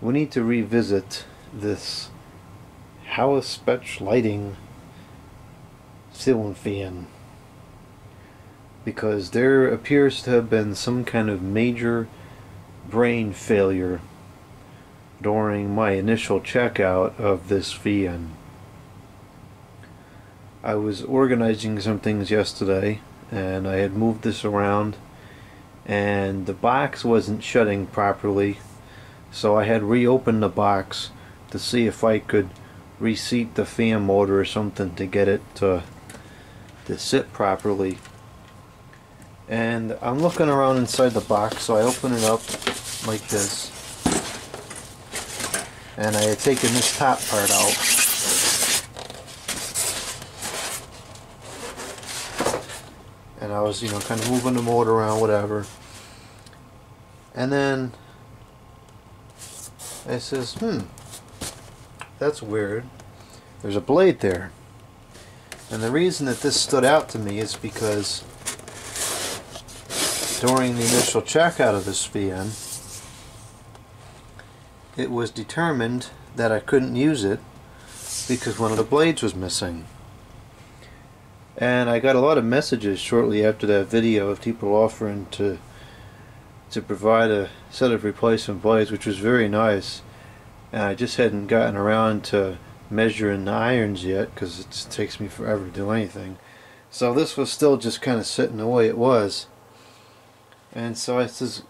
We need to revisit this Halispechts Lighting ceiling fan, because there appears to have been some kind of major brain failure during my initial checkout of this fan. I was organizing some things yesterday and I had moved this around and the box wasn't shutting properly, so I had reopened the box to see if I could reseat the fan motor or something to get it to sit properly. And I'm looking around inside the box, so I open it up like this, and I had taken this top part out. And I was, kind of moving the motor around, whatever. And then I says, that's weird. There's a blade there. And the reason that this stood out to me is because during the initial checkout of this fan, it was determined that I couldn't use it because one of the blades was missing. And I got a lot of messages shortly after that video of people offering to provide a set of replacement blades, which was very nice. And I just hadn't gotten around to measuring the irons yet, because it takes me forever to do anything. So this was still just kind of sitting the way it was. And so I says,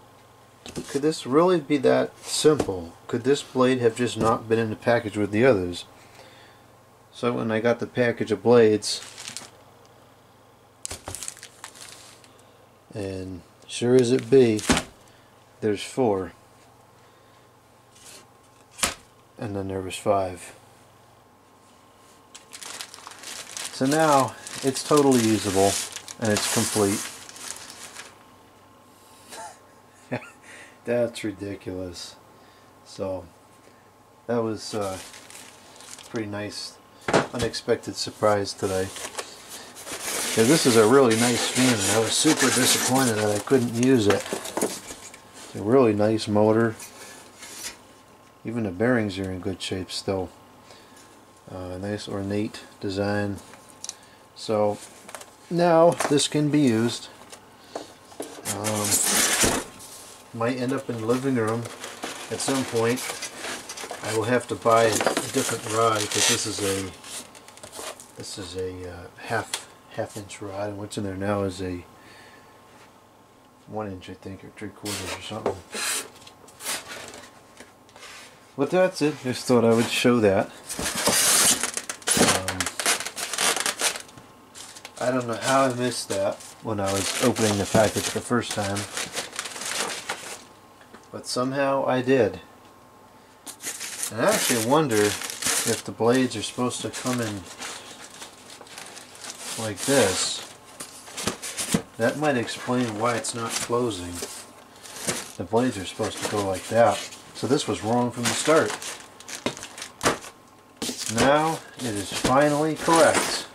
could this really be that simple? Could this blade have just not been in the package with the others? So when I got the package of blades, and sure as it be, there's 4, and then there was 5. So now it's totally usable and it's complete. That's ridiculous. So that was a pretty nice unexpected surprise today. Yeah, this is a really nice fan, and I was super disappointed that I couldn't use it. It's a really nice motor. Even the bearings are in good shape still. Nice ornate design. So now this can be used. Might end up in the living room at some point. I will have to buy a different rod, because this is a half-inch rod, and what's in there now is a 1 inch, I think, or 3/4 or something. But that's it. Just thought I would show that. I don't know how I missed that when I was opening the package for the first time, but somehow I did. And I actually wonder if the blades are supposed to come in like this. That might explain why it's not closing. The blades are supposed to go like that. So this was wrong from the start. Now it is finally correct.